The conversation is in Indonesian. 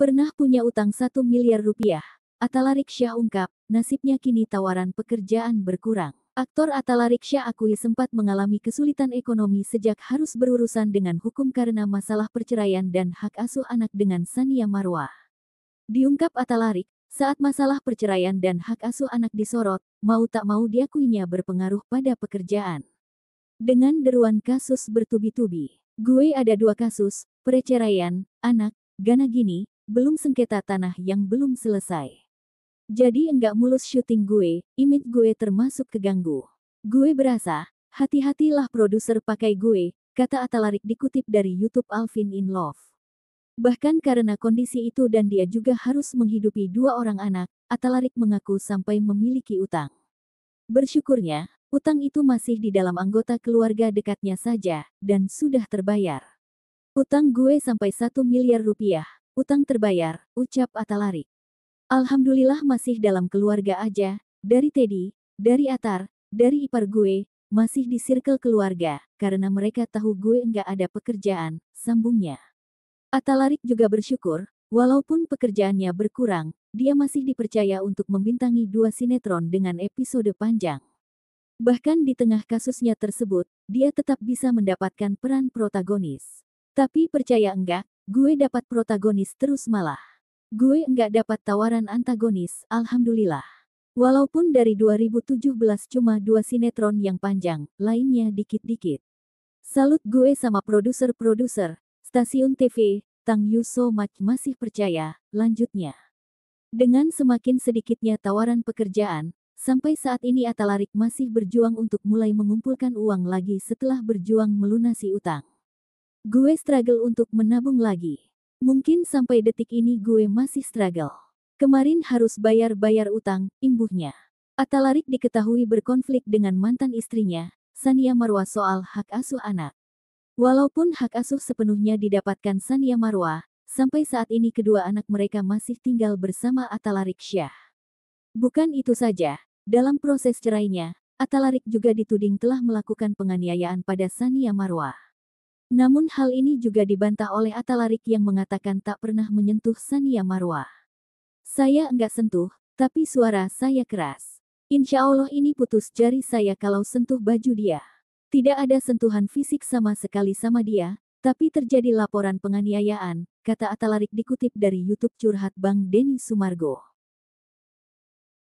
Pernah punya utang 1 miliar rupiah. Atalarik Syah ungkap, nasibnya kini tawaran pekerjaan berkurang. Aktor Atalarik Syah akui sempat mengalami kesulitan ekonomi sejak harus berurusan dengan hukum karena masalah perceraian dan hak asuh anak dengan Tsania Marwa. Diungkap Atalarik, saat masalah perceraian dan hak asuh anak disorot, mau tak mau diakuinya berpengaruh pada pekerjaan. Dengan deruan kasus bertubi-tubi, gue ada 2 kasus, perceraian, anak, gana gini, belum sengketa tanah yang belum selesai. Jadi enggak mulus syuting gue, image gue termasuk keganggu. Gue berasa, hati-hatilah produser pakai gue, kata Atalarik dikutip dari YouTube Alvin In Love. Bahkan karena kondisi itu dan dia juga harus menghidupi 2 orang anak, Atalarik mengaku sampai memiliki utang. Bersyukurnya, utang itu masih di dalam anggota keluarga dekatnya saja, dan sudah terbayar. Utang gue sampai 1 miliar rupiah, utang terbayar, ucap Atalarik. Alhamdulillah masih dalam keluarga aja, dari Teddy, dari Atar, dari ipar gue, masih di circle keluarga, karena mereka tahu gue enggak ada pekerjaan, sambungnya. Atalarik juga bersyukur, walaupun pekerjaannya berkurang, dia masih dipercaya untuk membintangi 2 sinetron dengan episode panjang. Bahkan di tengah kasusnya tersebut, dia tetap bisa mendapatkan peran protagonis. Tapi percaya enggak, gue dapat protagonis terus malah. Gue enggak dapat tawaran antagonis, alhamdulillah. Walaupun dari 2017 cuma 2 sinetron yang panjang, lainnya dikit-dikit. Salut gue sama produser-produser, stasiun TV, Tang Yu so much masih percaya, lanjutnya. Dengan semakin sedikitnya tawaran pekerjaan, sampai saat ini Atalarik masih berjuang untuk mulai mengumpulkan uang lagi setelah berjuang melunasi utang. Gue struggle untuk menabung lagi. Mungkin sampai detik ini gue masih struggle. Kemarin harus bayar-bayar utang, imbuhnya. Atalarik diketahui berkonflik dengan mantan istrinya, Tsania Marwa soal hak asuh anak. Walaupun hak asuh sepenuhnya didapatkan Tsania Marwa, sampai saat ini kedua anak mereka masih tinggal bersama Atalarik Syah. Bukan itu saja, dalam proses cerainya, Atalarik juga dituding telah melakukan penganiayaan pada Tsania Marwa. Namun hal ini juga dibantah oleh Atalarik yang mengatakan tak pernah menyentuh Tsania Marwa. Saya enggak sentuh, tapi suara saya keras. Insya Allah ini putus jari saya kalau sentuh baju dia. Tidak ada sentuhan fisik sama sekali sama dia, tapi terjadi laporan penganiayaan, kata Atalarik dikutip dari YouTube Curhat Bang Deni Sumargo.